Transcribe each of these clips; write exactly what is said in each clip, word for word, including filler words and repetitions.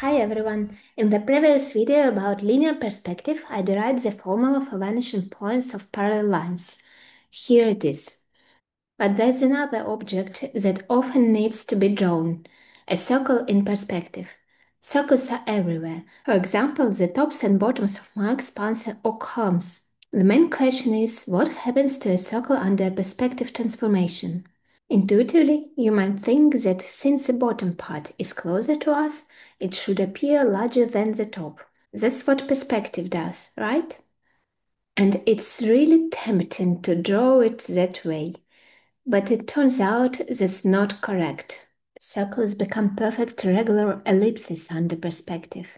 Hi everyone! In the previous video about linear perspective, I derived the formula for vanishing points of parallel lines. Here it is. But there's another object that often needs to be drawn, a circle in perspective. Circles are everywhere, for example, the tops and bottoms of marks, spans, or columns. The main question is, what happens to a circle under a perspective transformation? Intuitively, you might think that since the bottom part is closer to us, it should appear larger than the top. That's what perspective does, right? And it's really tempting to draw it that way. But it turns out that's not correct. Circles become perfect regular ellipses under perspective.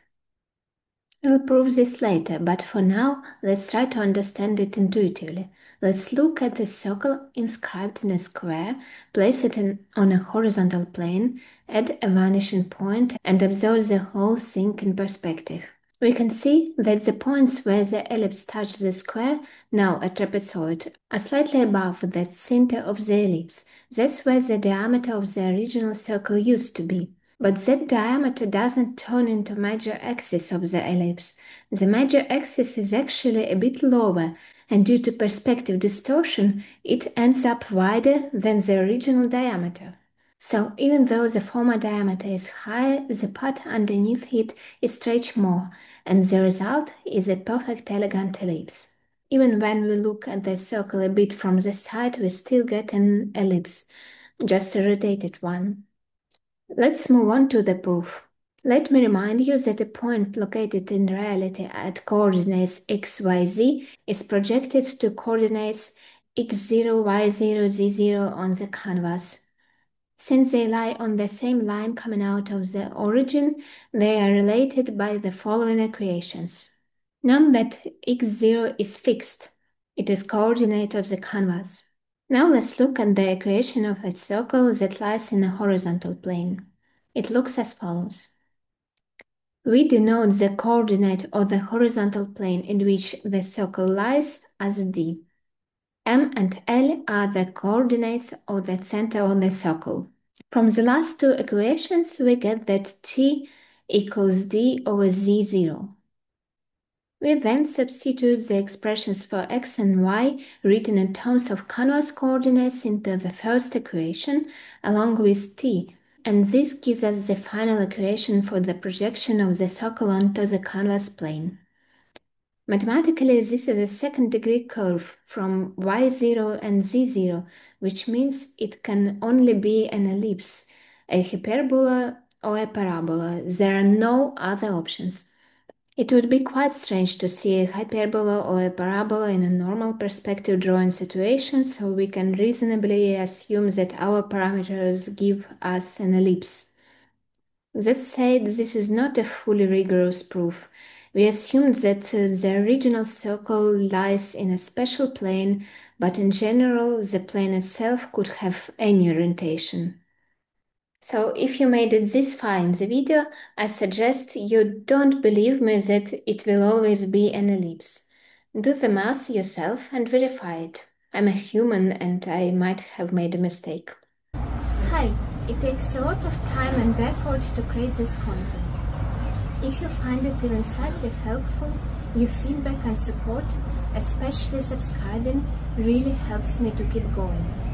We'll prove this later, but for now, let's try to understand it intuitively. Let's look at the circle inscribed in a square, place it in, on a horizontal plane, add a vanishing point, and observe the whole thing in perspective. We can see that the points where the ellipse touches the square, now a trapezoid, are slightly above the center of the ellipse. That's where the diameter of the original circle used to be. But that diameter doesn't turn into major axis of the ellipse. The major axis is actually a bit lower, and due to perspective distortion, it ends up wider than the original diameter. So even though the former diameter is higher, the part underneath it is stretched more, and the result is a perfect elegant ellipse. Even when we look at the circle a bit from the side, we still get an ellipse, just a rotated one. Let's move on to the proof. Let me remind you that a point located in reality at coordinates x y z is projected to coordinates x zero, y zero, z zero on the canvas. Since they lie on the same line coming out of the origin, they are related by the following equations. Note that x zero is fixed. It is coordinate of the canvas. Now let's look at the equation of a circle that lies in a horizontal plane. It looks as follows. We denote the coordinate of the horizontal plane in which the circle lies as D. M and L are the coordinates of the center of the circle. From the last two equations, we get that T equals D over Z zero. We then substitute the expressions for x and y written in terms of canvas coordinates into the first equation along with t, and this gives us the final equation for the projection of the circle onto the canvas plane. Mathematically, this is a second-degree curve from y zero and z zero, which means it can only be an ellipse, a hyperbola or a parabola. There are no other options. It would be quite strange to see a hyperbola or a parabola in a normal perspective drawing situation, so we can reasonably assume that our parameters give us an ellipse. That said, this is not a fully rigorous proof. We assumed that uh, the original circle lies in a special plane, but in general, the plane itself could have any orientation. So if you made it this far in the video, I suggest you don't believe me that it will always be an ellipse. Do the math yourself and verify it. I'm a human and I might have made a mistake. Hi, it takes a lot of time and effort to create this content. If you find it even slightly helpful, your feedback and support, especially subscribing, really helps me to keep going.